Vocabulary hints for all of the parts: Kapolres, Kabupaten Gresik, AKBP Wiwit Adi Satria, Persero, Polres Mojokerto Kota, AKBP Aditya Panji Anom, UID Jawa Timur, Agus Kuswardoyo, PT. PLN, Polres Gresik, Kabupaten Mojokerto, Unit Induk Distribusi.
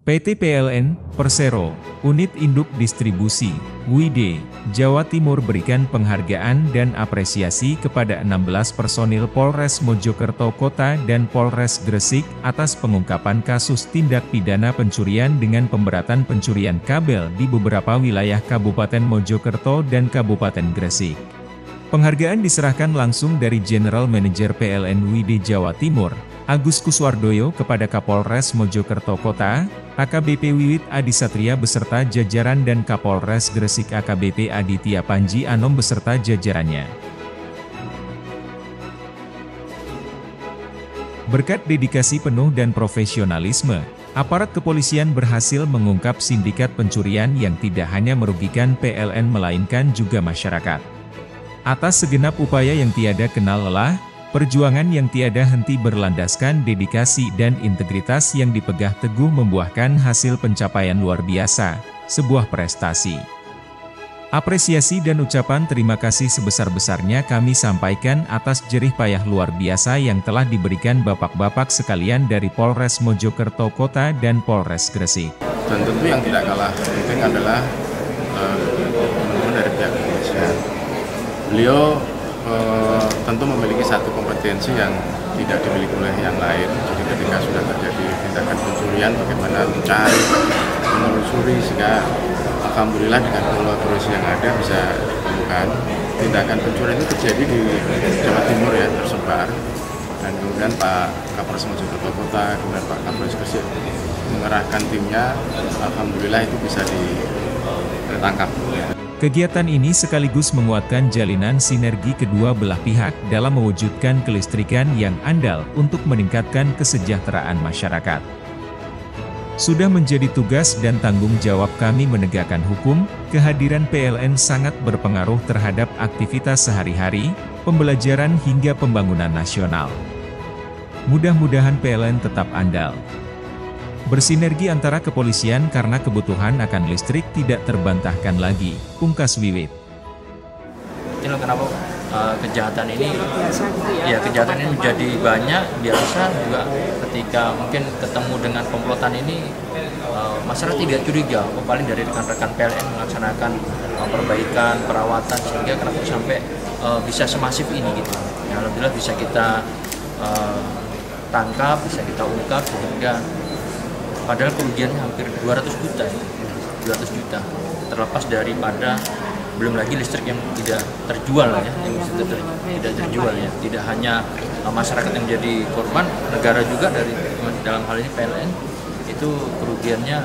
PT. PLN, Persero, Unit Induk Distribusi, UID, Jawa Timur berikan penghargaan dan apresiasi kepada 16 personil Polres Mojokerto Kota dan Polres Gresik atas pengungkapan kasus tindak pidana pencurian dengan pemberatan pencurian kabel di beberapa wilayah Kabupaten Mojokerto dan Kabupaten Gresik. Penghargaan diserahkan langsung dari General Manager PLN UID Jawa Timur, Agus Kuswardoyo kepada Kapolres Mojokerto Kota, AKBP Wiwit Adi Satria beserta jajaran dan Kapolres Gresik AKBP Aditya Panji Anom beserta jajarannya. Berkat dedikasi penuh dan profesionalisme, aparat kepolisian berhasil mengungkap sindikat pencurian yang tidak hanya merugikan PLN melainkan juga masyarakat. Atas segenap upaya yang tiada kenal lelah, perjuangan yang tiada henti berlandaskan dedikasi dan integritas yang dipegang teguh membuahkan hasil pencapaian luar biasa, sebuah prestasi. Apresiasi dan ucapan terima kasih sebesar-besarnya kami sampaikan atas jerih payah luar biasa yang telah diberikan bapak-bapak sekalian dari Polres Mojokerto Kota dan Polres Gresik. Dan tentu yang tidak kalah penting adalah teman-teman dari pihak kepolisian. Beliau tentu memiliki satu kompetensi yang tidak dimiliki oleh yang lain. Jadi ketika sudah terjadi tindakan pencurian, bagaimana mencari, menelusuri, sehingga alhamdulillah dengan kolaborasi yang ada bisa ditemukan. Tindakan pencurian itu terjadi di Jawa Timur ya, tersebar. Dan kemudian Pak Kapolres Mojokerto Kota, kemudian Pak Kapolres Gresik mengerahkan timnya, alhamdulillah itu bisa ditangkap. Kegiatan ini sekaligus menguatkan jalinan sinergi kedua belah pihak dalam mewujudkan kelistrikan yang andal untuk meningkatkan kesejahteraan masyarakat. Sudah menjadi tugas dan tanggung jawab kami menegakkan hukum, kehadiran PLN sangat berpengaruh terhadap aktivitas sehari-hari, pembelajaran hingga pembangunan nasional. Mudah-mudahan PLN tetap andal. Bersinergi antara kepolisian karena kebutuhan akan listrik tidak terbantahkan lagi, pungkas Wiwit. Kenapa kejahatan ini, ya kejahatan ini menjadi banyak, biasa juga ketika mungkin ketemu dengan komplotan ini, masyarakat tidak curiga, paling dari rekan-rekan PLN melaksanakan perbaikan, perawatan, sehingga kenapa sampai bisa semasif ini gitu. Ya, alhamdulillah bisa kita tangkap, bisa kita ungkap, sehingga padahal kerugiannya hampir 200 juta, terlepas daripada belum lagi listrik yang tidak terjual ya, tidak hanya masyarakat yang menjadi korban, negara juga dari dalam hal ini PLN itu kerugiannya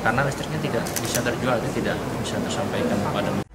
karena listriknya tidak bisa terjual, itu tidak bisa tersampaikan kepada